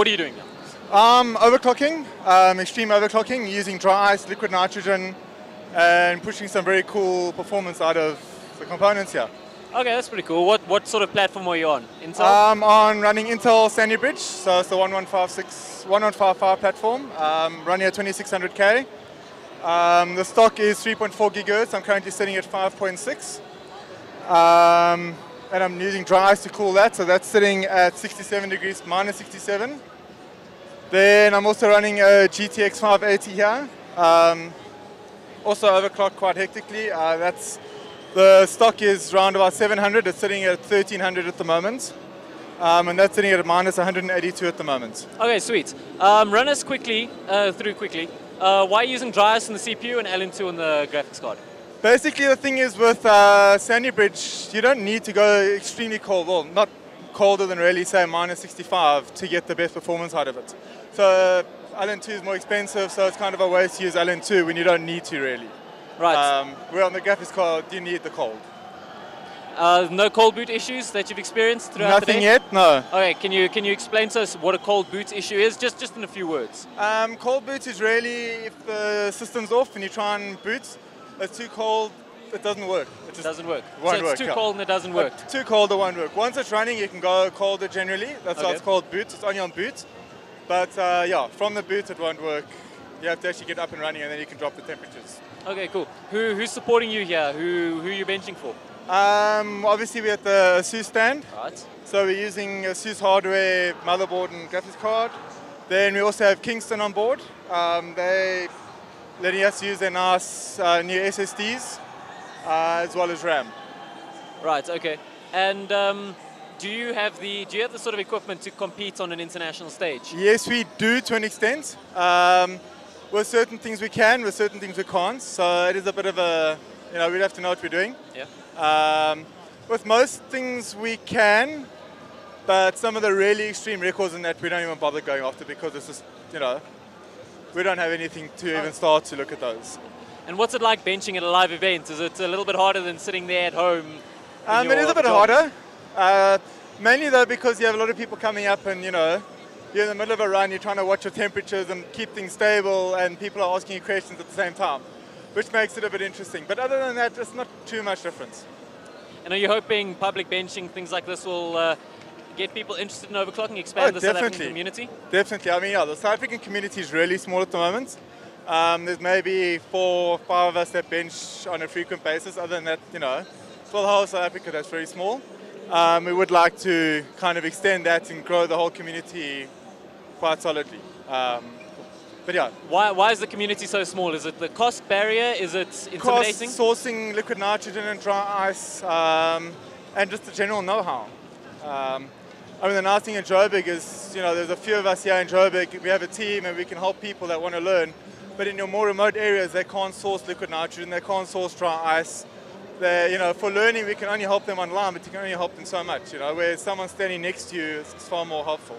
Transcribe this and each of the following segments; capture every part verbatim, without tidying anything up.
what are you doing now? Um, overclocking, um, extreme overclocking, using dry ice, liquid nitrogen, and pushing some very cool performance out of the components here. Okay, that's pretty cool. What what sort of platform are you on? Intel? I'm on running Intel Sandy Bridge, so it's the one one five six, one one five five platform. Um, running at twenty-six hundred K. Um, the stock is three point four gigahertz. I'm currently sitting at five point six. Um, and I'm using dry ice to cool that, so that's sitting at sixty-seven degrees, minus sixty-seven. Then I'm also running a G T X five eighty here. Um, also overclocked quite hectically. Uh, that's The stock is around about seven hundred. It's sitting at thirteen hundred at the moment. Um, and that's sitting at minus one hundred eighty-two at the moment. Okay, sweet. Um, run us quickly, uh, through quickly. Uh, why are you using dry ice on the C P U and L N two on the graphics card? Basically, the thing is with uh, Sandy Bridge, you don't need to go extremely cold. Well, not colder than really, say, minus sixty-five to get the best performance out of it. So uh, L N two is more expensive, so it's kind of a waste to use L N two when you don't need to really. Right. Um, we're on the graphics card, do you need the cold? Uh, no cold boot issues that you've experienced throughout Nothing the day? Nothing yet, no. Okay, can you, can you explain to us what a cold boot issue is, just, just in a few words? Um, cold boot is really if the system's off and you try and boot, it's too cold, it doesn't work. It just doesn't work. Won't so it's work, too yeah. cold and it doesn't work? But too cold, it won't work. Once it's running, you can go colder generally. That's okay. why it's called boot. It's only on boot. But uh, yeah, from the boot, it won't work. You have to actually get up and running and then you can drop the temperatures. Okay, cool. Who, who's supporting you here? Who, who are you benching for? Um, obviously we're at the ASUS stand. Right. So we're using ASUS hardware, motherboard and graphics card. Then we also have Kingston on board. Um, they're letting us use their nice uh, new S S Ds uh, as well as RAM. Right, okay. And um, do you have the do you have the sort of equipment to compete on an international stage? Yes, we do to an extent. Um, With certain things we can, with certain things we can't. So it is a bit of a, you know, we'd have to know what we're doing. Yeah. Um, with most things we can, but some of the really extreme records in that we don't even bother going after because it's just, you know, we don't have anything to oh. even start to look at those. And what's it like benching at a live event? Is it a little bit harder than sitting there at home? Um, it is a bit job? harder. Uh, mainly though because you have a lot of people coming up and, you know, you're in the middle of a run, you're trying to watch your temperatures and keep things stable, and people are asking you questions at the same time, which makes it a bit interesting. But other than that, it's not too much difference. And are you hoping public benching, things like this, will uh, get people interested in overclocking, expand oh, the South African community? Definitely. I mean, yeah, the South African community is really small at the moment. Um, there's maybe four or five of us that bench on a frequent basis. Other than that, you know, for the whole South Africa, that's very small. Um, we would like to kind of extend that and grow the whole community quite solidly. Um, but yeah. Why, why is the community so small? Is it the cost barrier? Is it intimidating? Cost, sourcing liquid nitrogen and dry ice, um, and just the general know-how. Um, I mean, the nice thing in Joburg is, you know, there's a few of us here in Joburg. We have a team and we can help people that want to learn. But in your more remote areas, they can't source liquid nitrogen, they can't source dry ice. They, you know, for learning, we can only help them online, but you can only help them so much, you know, where someone standing next to you is far more helpful.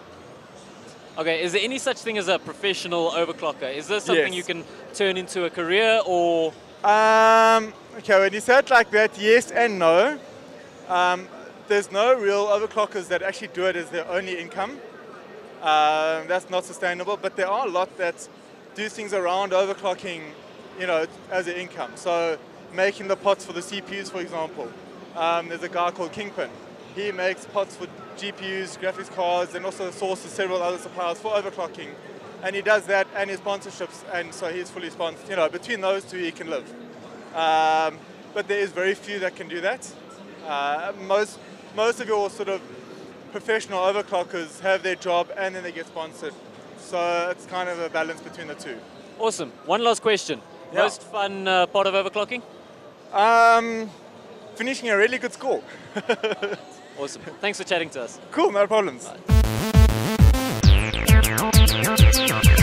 Okay, is there any such thing as a professional overclocker? Is this something yes. you can turn into a career or? Um, okay, when you say it like that, yes and no. Um, there's no real overclockers that actually do it as their only income. Um, that's not sustainable, but there are a lot that do things around overclocking, you know, as an income. So making the pots for the C P Us, for example. Um, there's a guy called Kingpin. He makes pots for G P Us, graphics cards, and also sources several other suppliers for overclocking. And he does that and his sponsorships, and so he's fully sponsored. You know, between those two, he can live. Um, but there is very few that can do that. Uh, most, most of your sort of professional overclockers have their job and then they get sponsored. So it's kind of a balance between the two. Awesome. One last question. Yeah. Most fun uh, part of overclocking? Um, finishing a really good score. Awesome. Thanks for chatting to us. Cool, no problems. Bye.